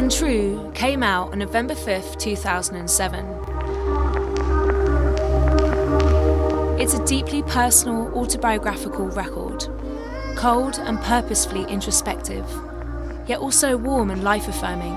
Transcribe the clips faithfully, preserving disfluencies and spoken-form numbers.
Untrue came out on November fifth, two thousand seven. It's a deeply personal autobiographical record, cold and purposefully introspective, yet also warm and life-affirming.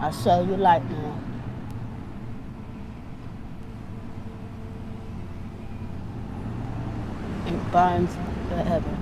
I'll show you light now. It burns forever.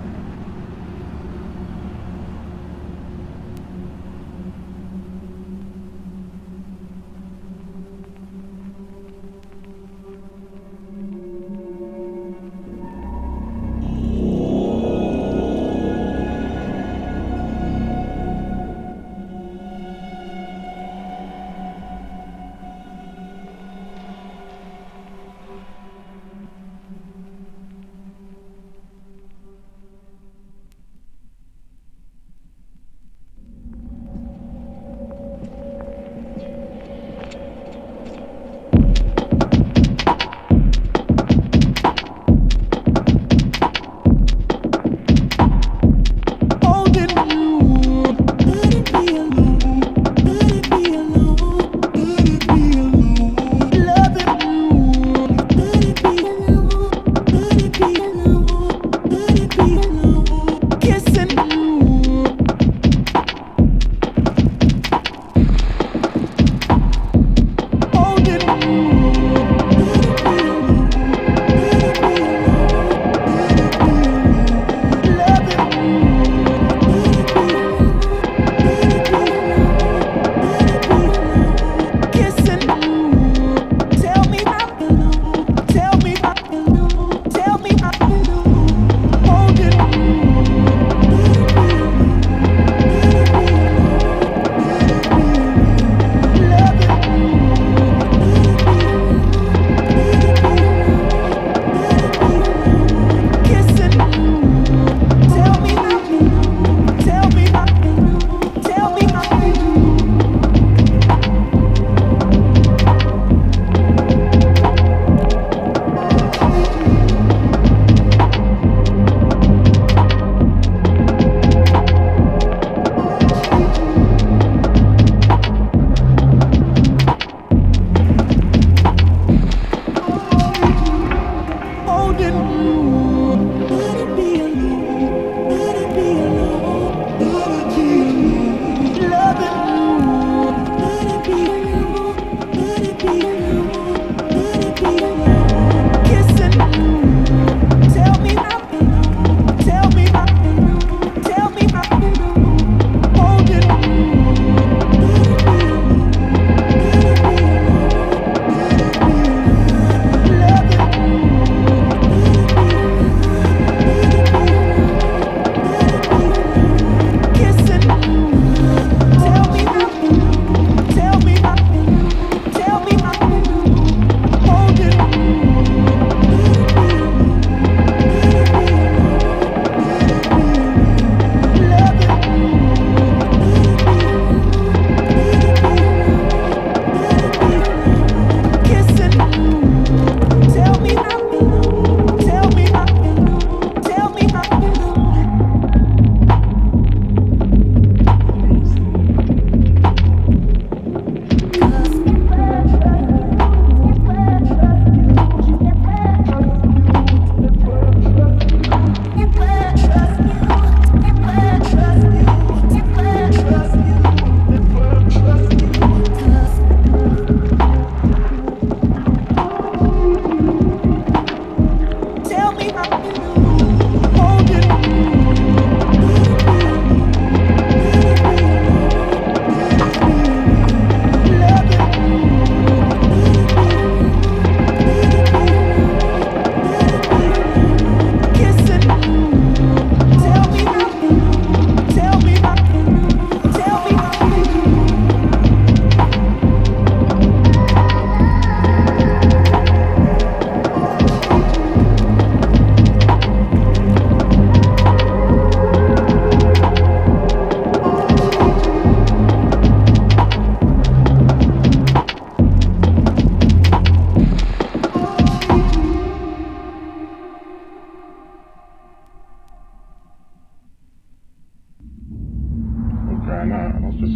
I know, I was just...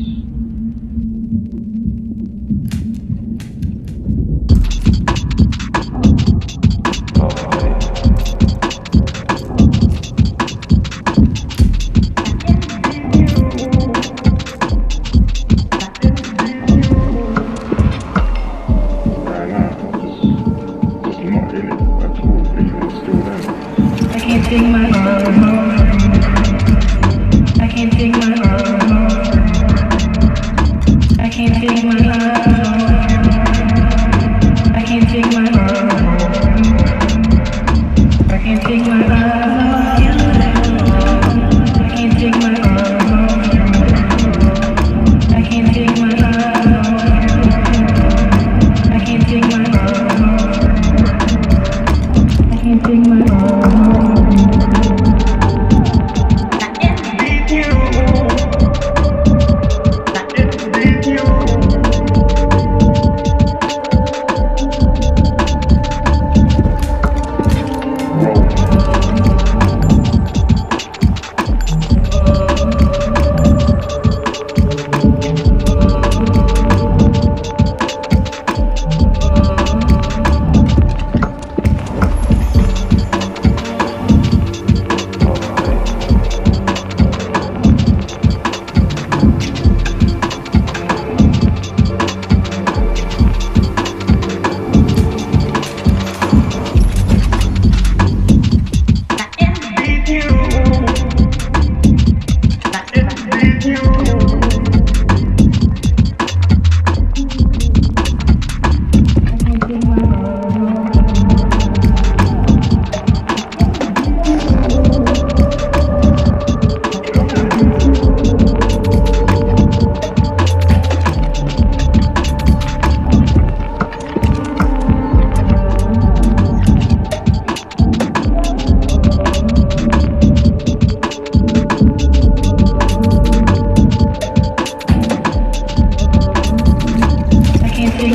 I can't take my love home. I can't take my love home. I can't take my love home. I can't take my love home. I can't take my love home. I can't take my love home. I can't take my love home. I can't take my love home. I can't take my love home. Thank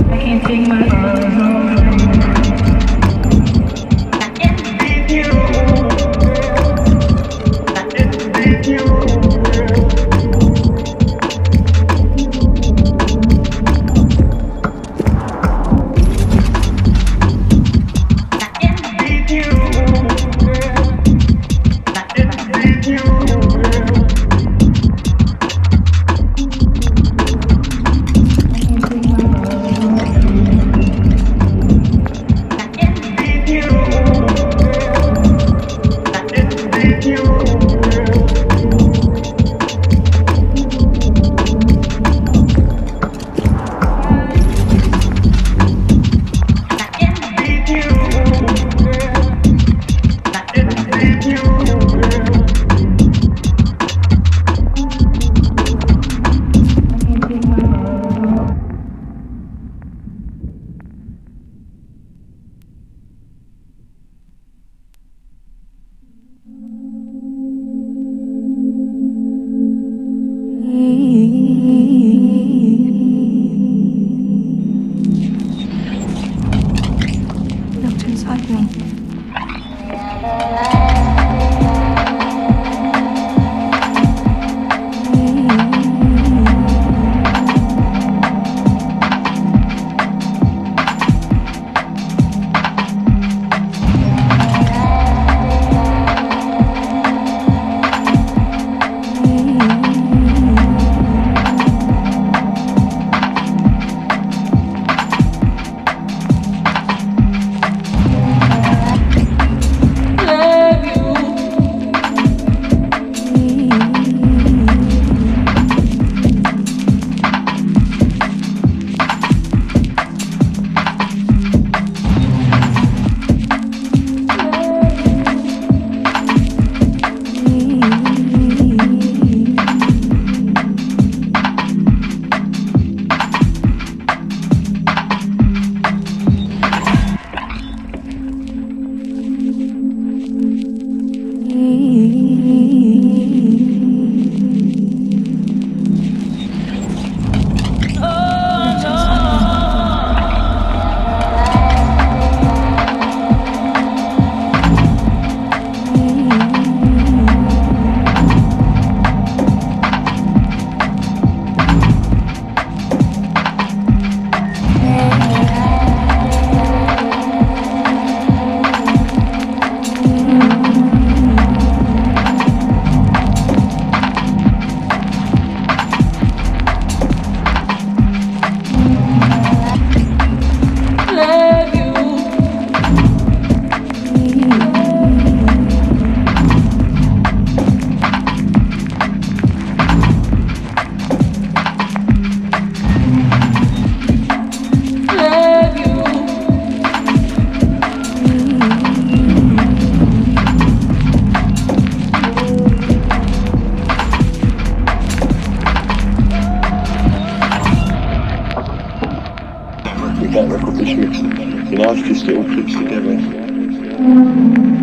you. better a couple of weeks. You know, if you just get all clips together.